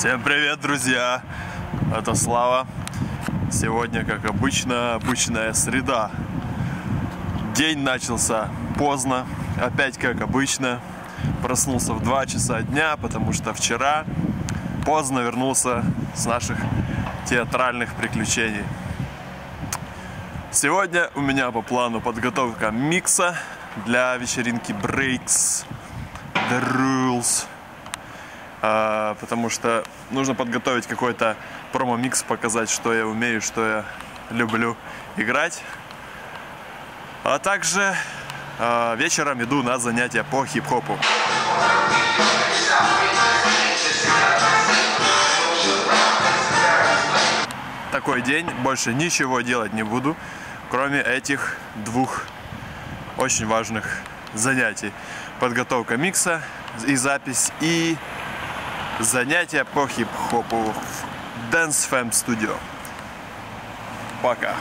Всем привет, друзья! Это Слава. Сегодня, как обычно, обычная среда. День начался поздно, опять как обычно. Проснулся в 2 часа дня, потому что вчера поздно вернулся с наших театральных приключений. Сегодня у меня по плану подготовка микса для вечеринки Breaks The Rules, потому что нужно подготовить какой-то промо-микс, показать, что я умею, что я люблю играть. А также вечером иду на занятия по хип-хопу. Такой день, больше ничего делать не буду, кроме этих двух очень важных занятий. Подготовка микса и запись, и занятия по хип-хопу в Dance Fam Studio. Пока!